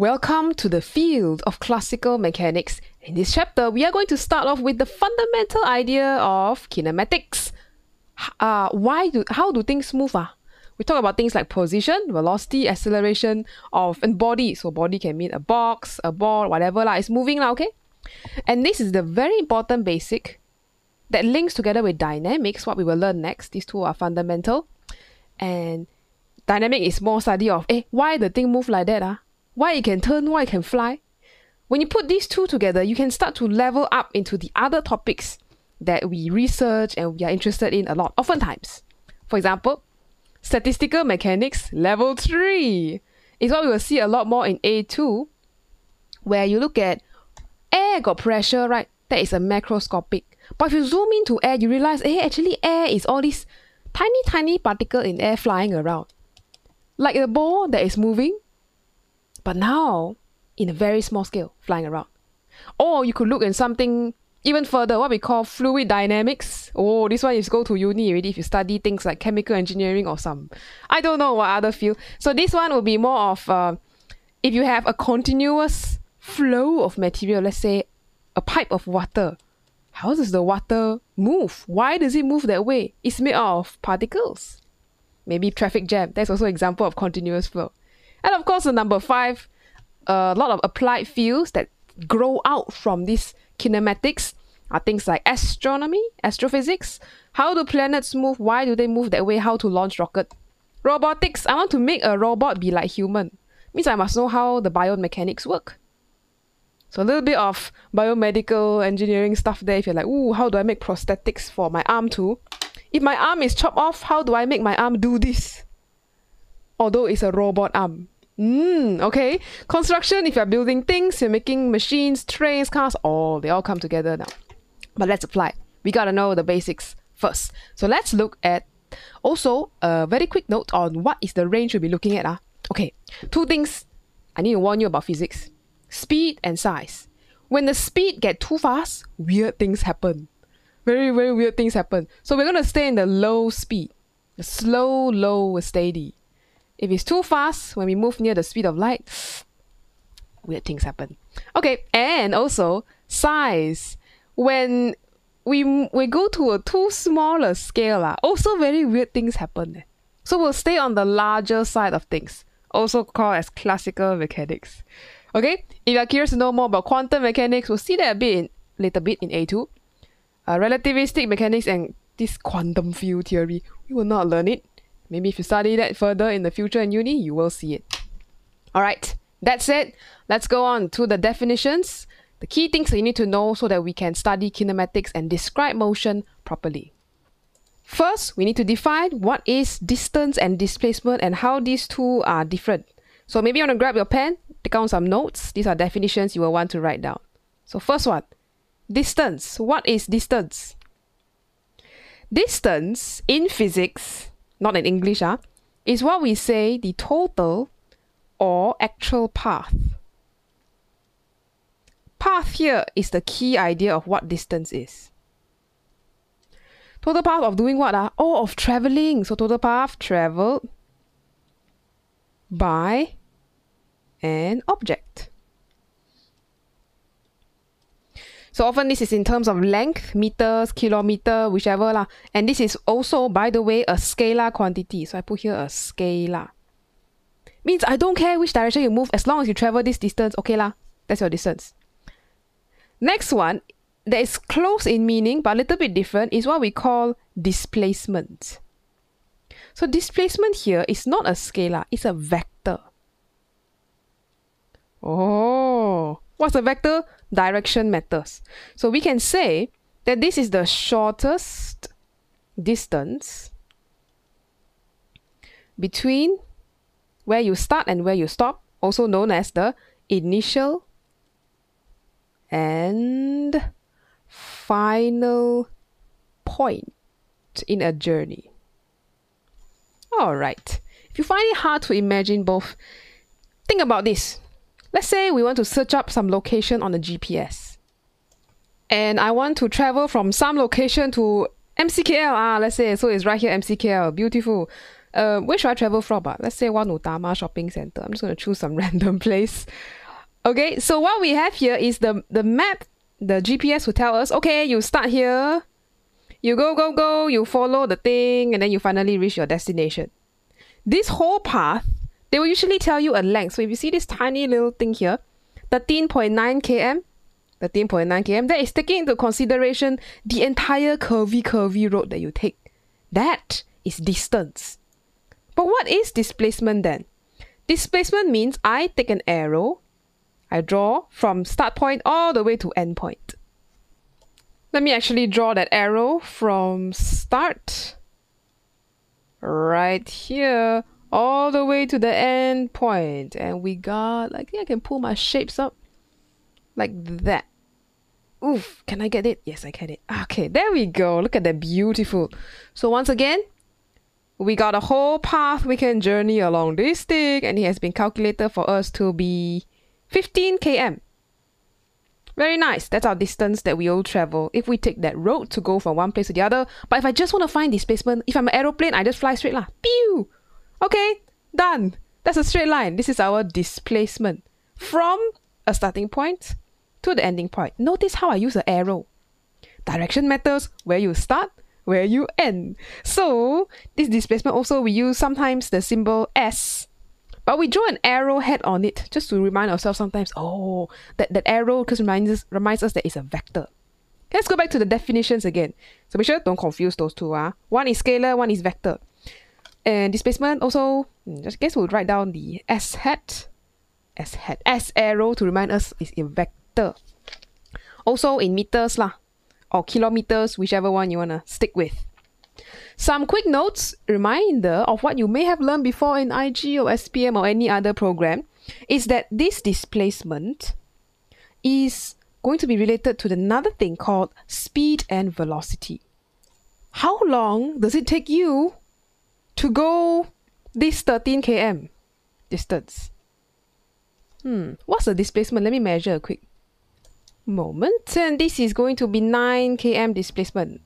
Welcome to the field of classical mechanics. In this chapter, we are going to start off with the fundamental idea of kinematics. How do things move? We talk about things like position, velocity, acceleration and body. So body can mean a box, a ball, whatever it's moving okay? And this is the very important basic that links together with dynamics, what we will learn next. These two are fundamental. And dynamic is more study of why the thing move like that. Why it can turn, why it can fly. When you put these two together, you can start to level up into the other topics that we research and we are interested in a lot, oftentimes. For example, statistical mechanics level 3 is what we will see a lot more in A2, where you look at air got pressure, right? That is a macroscopic. But if you zoom into air, you realize, hey, actually air is all these tiny, tiny particles in air flying around. Like a ball that is moving, but now in a very small scale, flying around. Or you could look at something even further, what we call fluid dynamics. Oh, this one is go to uni already if you study things like chemical engineering or some, I don't know what other field. So this one will be more of, if you have a continuous flow of material, let's say a pipe of water. How does the water move? Why does it move that way? It's made out of particles. Maybe traffic jam, that's also an example of continuous flow. And of course, the number 5, a lot of applied fields that grow out from this kinematics are things like astronomy, astrophysics. How do planets move? Why do they move that way? How to launch rocket? Robotics. I want to make a robot be like human. Means I must know how the biomechanics work. So a little bit of biomedical engineering stuff there. If you're like, ooh, how do I make prosthetics for my arm too? If my arm is chopped off, how do I make my arm do this? Although it's a robot arm. Okay. Construction, if you're building things, you're making machines, trains, cars, they all come together now. But let's apply. We gotta know the basics first. So let's look at also a very quick note on what is the range we'll be looking at. Okay, two things I need to warn you about physics. Speed and size. When the speed gets too fast, weird things happen. Very, very weird things happen. So we're gonna stay in the low speed. The slow, low, steady. If it's too fast, when we move near the speed of light, weird things happen. Okay, and also size. When we go to a too smaller scale, also very weird things happen. So we'll stay on the larger side of things, also called as classical mechanics. Okay, if you're curious to know more about quantum mechanics, we'll see that a bit in A2. Relativistic mechanics and this quantum field theory, we will not learn it. Maybe if you study that further in the future in uni, you will see it. All right, that's it. Let's go on to the definitions, the key things that you need to know so that we can study kinematics and describe motion properly. First, we need to define what is distance and displacement and how these two are different. So maybe you want to grab your pen, take out some notes. These are definitions you will want to write down. So first one, distance. What is distance? Distance in physics, not in English, is what we say the total or actual path. Path here is the key idea of what distance is. Total path of doing what? Oh, of traveling. So total path traveled by an object. So often this is in terms of length, meters, kilometer, whichever. And this is also, by the way, a scalar quantity. So I put here a scalar. Means I don't care which direction you move, as long as you travel this distance, okay that's your distance. Next one, that is close in meaning, but a little bit different, is what we call displacement. So displacement here is not a scalar, it's a vector. Oh, what's a vector? Direction matters. So we can say that this is the shortest distance between where you start and where you stop, also known as the initial and final point in a journey. All right. If you find it hard to imagine both, think about this. Let's say we want to search up some location on the GPS. And I want to travel from some location to MCKL, let's say. So it's right here, MCKL, beautiful. Where should I travel from? Let's say Wanutama Shopping Center. I'm just going to choose some random place. Okay, so what we have here is the map. The GPS will tell us, okay, you start here, you go, you follow the thing, and then you finally reach your destination. This whole path, they will usually tell you a length. So if you see this tiny little thing here, 13.9 km, that is taking into consideration the entire curvy road that you take. That is distance. But what is displacement then? Displacement means I take an arrow, I draw from start point all the way to end point. Let me actually draw that arrow from start right here all the way to the end point. And we got, I think I can pull my shapes up like that. Oof, can I get it? Yes, I get it. Okay, there we go. Look at that, beautiful. So once again, we got a whole path we can journey along this thing, and it has been calculated for us to be 15 km. Very nice. That's our distance that we all travel if we take that road to go from one place to the other. But if I just want to find displacement, if I'm an aeroplane, I just fly straight lah. Pew! Okay, done. That's a straight line. This is our displacement from a starting point to the ending point. Notice how I use an arrow. Direction matters, where you start, where you end. So this displacement also, we use sometimes the symbol S. But we draw an arrowhead on it just to remind ourselves sometimes, oh, that arrow just reminds us that it's a vector. Let's go back to the definitions again. So be sure don't confuse those two. One is scalar, one is vector. And displacement also, just guess we'll write down the S arrow to remind us it's a vector. Also in meters lah, or kilometers, whichever one you want to stick with. Some quick notes, reminder of what you may have learned before in IG or SPM or any other program, is that this displacement is going to be related to another thing called speed and velocity. How long does it take you to go this 13 km distance? What's the displacement? Let me measure a quick moment. And this is going to be 9 km displacement.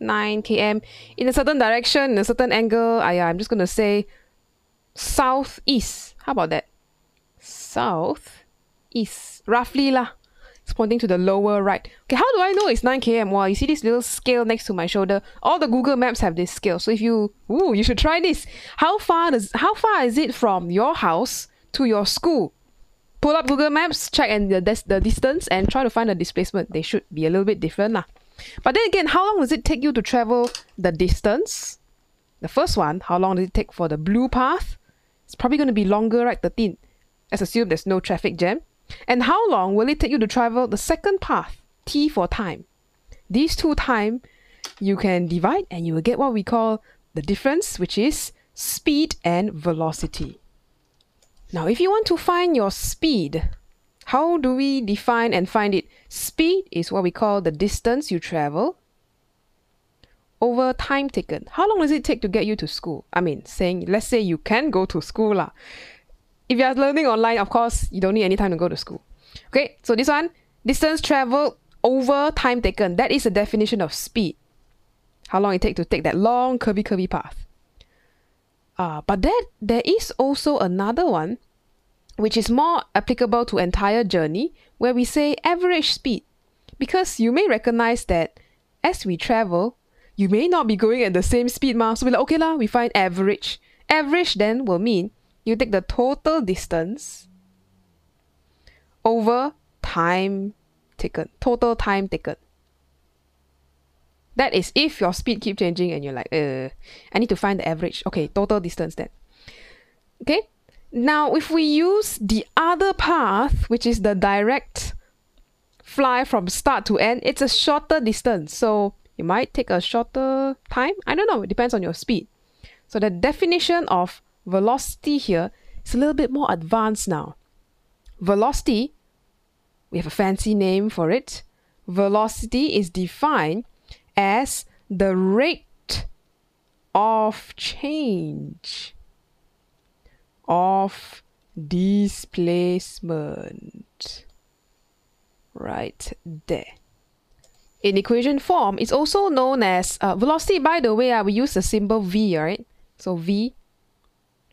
9 km in a certain direction, in a certain angle. I'm just going to say southeast. How about that? Southeast. Roughly lah. It's pointing to the lower right. Okay, how do I know it's 9 km? Well, you see this little scale next to my shoulder. All the Google Maps have this scale. So if you, you should try this. How far is it from your house to your school? Pull up Google Maps, check and the distance, and try to find the displacement. They should be a little bit different lah. But then again, how long does it take you to travel the distance? The first one, how long does it take for the blue path? It's probably going to be longer, right? 13. Let's assume there's no traffic jam. And how long will it take you to travel the second path? T for time. These two time, you can divide and you will get what we call the difference, which is speed and velocity. Now, if you want to find your speed, how do we define and find it? Speed is what we call the distance you travel over time taken. How long does it take to get you to school? I mean, let's say you can go to school lah. If you are learning online, of course, you don't need any time to go to school. Okay, so this one, distance traveled over time taken. That is the definition of speed. How long it takes to take that long curvy path. But there is also another one, which is more applicable to entire journey, where we say average speed. Because you may recognize that as we travel, you may not be going at the same speed. So we're like, okay lah, we find average. Average then will mean you take the total distance over time taken. Total time taken. That is if your speed keeps changing and you're like, I need to find the average. Okay, total distance then. Okay? Now, if we use the other path, which is the direct fly from start to end, it's a shorter distance. So you might take a shorter time. I don't know. It depends on your speed. So the definition of velocity here is a little bit more advanced now. Velocity, we have a fancy name for it. Velocity is defined as the rate of change of displacement, right there. In equation form, it's also known as velocity. By the way, we use the symbol V, right? So V,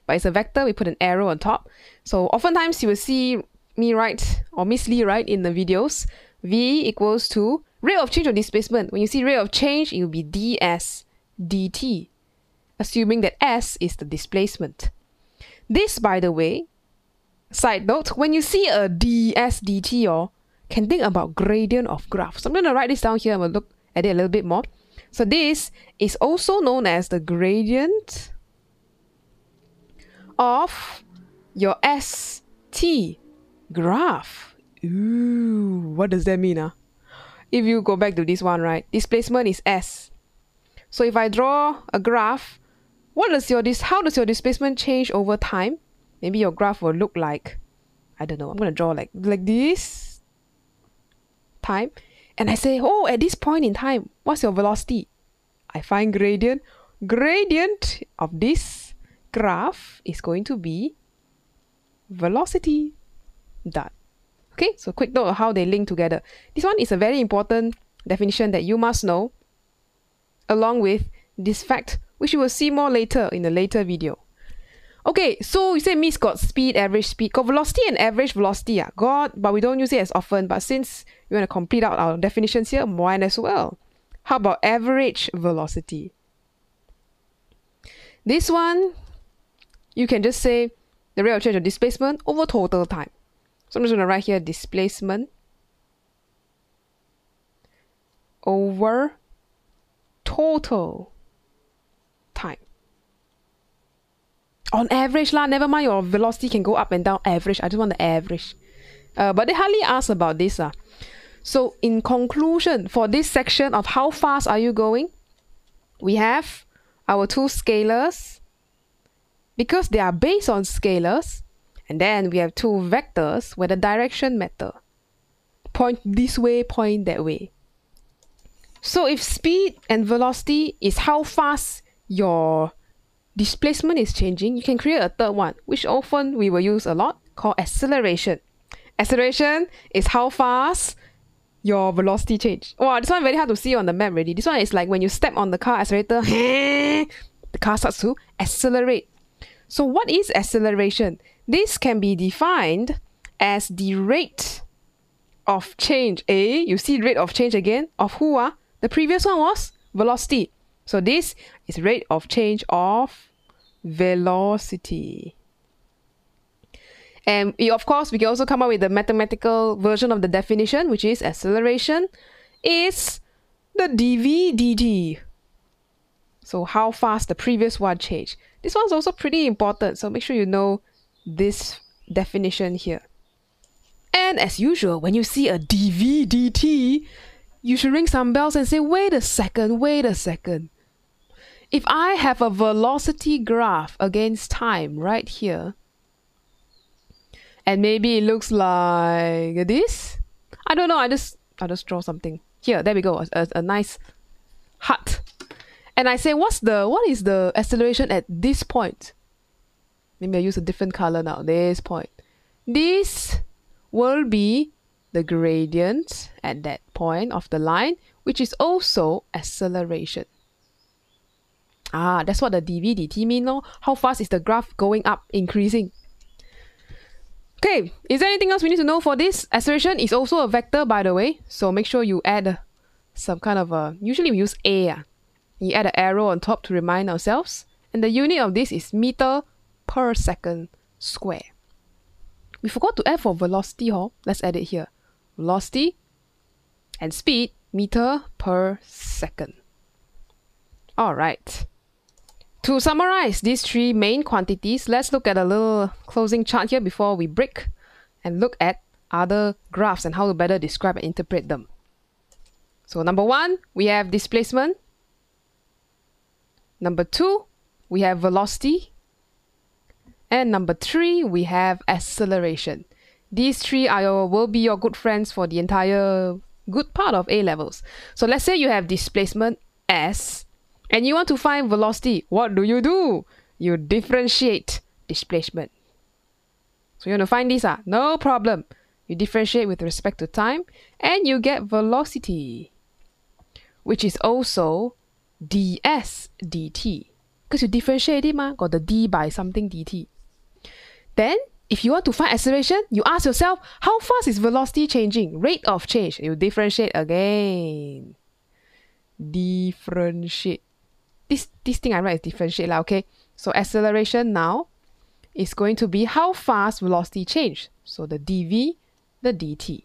but it's a vector, we put an arrow on top. So oftentimes you will see me write, or Miss Lee write in the videos, V equals to rate of change of displacement. When you see rate of change, it will be ds dt, assuming that s is the displacement. This, by the way, side note, when you see a ds dt, or can think about gradient of graph. So I'm going to write this down here. I'm going to look at it a little bit more. So this is also known as the gradient of your ST graph. Ooh, what does that mean? Huh? If you go back to this one, right? Displacement is S. So if I draw a graph, how does your displacement change over time? Maybe your graph will look like, I don't know, I'm going to draw like this time. And I say, oh, at this point in time, what's your velocity? I find gradient. Gradient of this graph is going to be velocity. Done. Okay, so quick note of how they link together. This one is a very important definition that you must know, along with this fact, which you will see more later in a later video. Okay, so you say Miss got speed, average speed, got velocity and average velocity. Got, but we don't use it as often. But since we want to complete out our definitions here, mine as well. How about average velocity? This one, you can just say the rate of change of displacement over total time. So I'm just going to write here displacement over total time. On average lah, never mind your velocity can go up and down, average. I just want the average. But they hardly ask about this. So in conclusion, for this section of how fast are you going, we have our two scalars, because they are based on scalars. And then we have two vectors where the direction matter. Point this way, point that way. So if speed and velocity is how fast your displacement is changing, you can create a third one, which often we will use a lot, called acceleration. Acceleration is how fast your velocity change. Wow, this one very hard to see on the map already. This one is like when you step on the car accelerator, the car starts to accelerate. So what is acceleration? This can be defined as the rate of change. You see rate of change again, of who? The previous one was velocity. So this is rate of change of velocity. And of course, we can also come up with the mathematical version of the definition, which is acceleration is the dv dt. So how fast the previous one changed. This one's also pretty important, so make sure you know this definition here. And as usual, when you see a dv dt, you should ring some bells and say, wait a second, wait a second. If I have a velocity graph against time right here, and maybe it looks like this, I don't know, I just draw something. Here, there we go, a nice hut. And I say, what is the acceleration at this point? Maybe I use a different color now, this point. This will be the gradient at that point of the line, which is also acceleration. That's what the dv dt mean, no? How fast is the graph going up, increasing? Okay, is there anything else we need to know for this? Acceleration is also a vector, by the way, so make sure you add some kind of a, usually we use a, you add an arrow on top to remind ourselves, and the unit of this is meter per second square. We forgot to add for velocity, let's add it here. Velocity and speed, meter per second. Alright. To summarize these three main quantities, let's look at a little closing chart here before we break and look at other graphs and how to better describe and interpret them. So number one, we have displacement. Number two, we have velocity. And number three, we have acceleration. These three will be your good friends for the entire good part of A-levels. So let's say you have displacement S and you want to find velocity. What do? You differentiate displacement. So you want to find these, no problem. You differentiate with respect to time and you get velocity, which is also ds dt. because you differentiate it ma, got the d by something dt. Then, if you want to find acceleration, you ask yourself, how fast is velocity changing? Rate of change. You differentiate again. Differentiate. This thing I write is differentiate lah, okay? So acceleration now is going to be how fast velocity change. So the dv, the dt.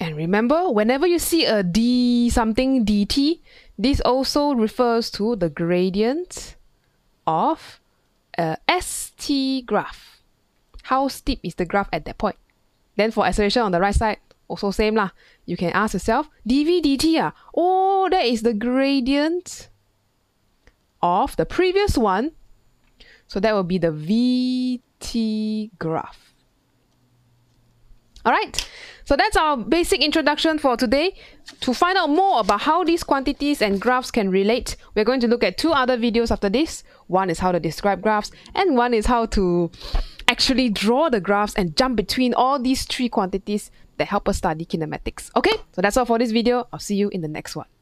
And remember, whenever you see a d something dt, this also refers to the gradient of a ST graph. How steep is the graph at that point? Then for acceleration on the right side, also same lah. You can ask yourself, dv dt ah, oh, that is the gradient of the previous one. So that will be the VT graph. All right, so that's our basic introduction for today. To find out more about how these quantities and graphs can relate, we're going to look at two other videos after this. One is how to describe graphs, and one is how to actually draw the graphs and jump between all these three quantities that help us study kinematics. Okay, so that's all for this video. I'll see you in the next one.